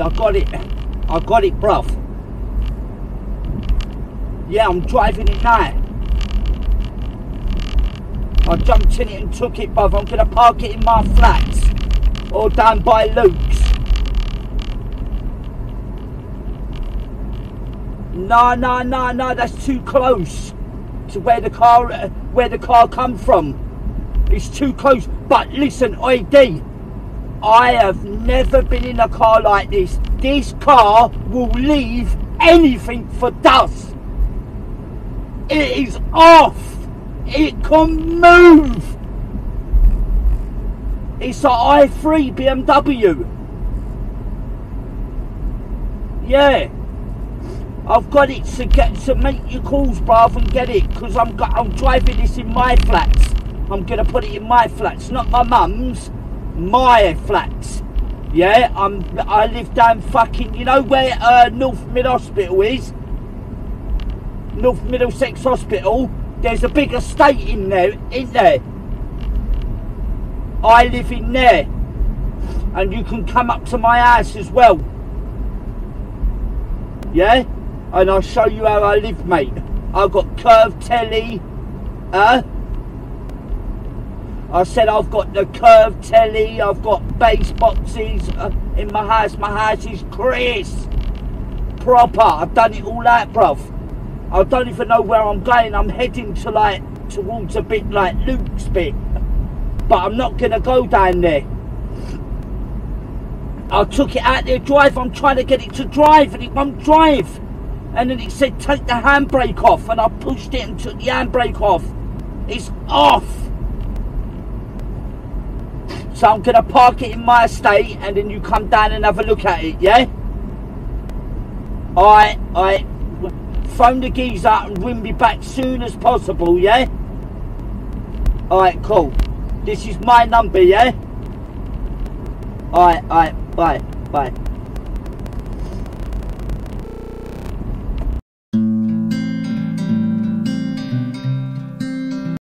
I got it, bruv. Yeah, I'm driving it now. I jumped in it and took it, bruv. I'm gonna park it in my flats or down by Luke's. No, that's too close to where the car come from. It's too close. But listen, ID, I have never been in a car like this. This car will leave anything for dust. It is off. It can move. It's an i3 BMW. Yeah. I've got it to make your calls, bruv, and get it, because I'm driving this in my flats. I'm gonna put it in my flats, not my mum's, my flats. Yeah, I live down fucking, you know where North Middlesex Hospital is? North Middlesex Hospital. There's a big estate in there, isn't there? I live in there, and you can come up to my house as well. Yeah. And I'll show you how I live, mate. I've got curved telly. I said I've got the curved telly. I've got bass boxes in my house. My house is crisp. Proper. I've done it all out, bruv. I don't even know where I'm going. I'm heading to towards a bit like Luke's bit. But I'm not going to go down there. I took it out there drive. I'm trying to get it to drive and it won't drive. And then it said take the handbrake off, and I pushed it and took the handbrake off. It's off. So I'm gonna park it in my estate, and then you come down and have a look at it, yeah? Alright. Phone the geezer and ring me back soon as possible, yeah? Alright, cool. This is my number, yeah? Alright, bye.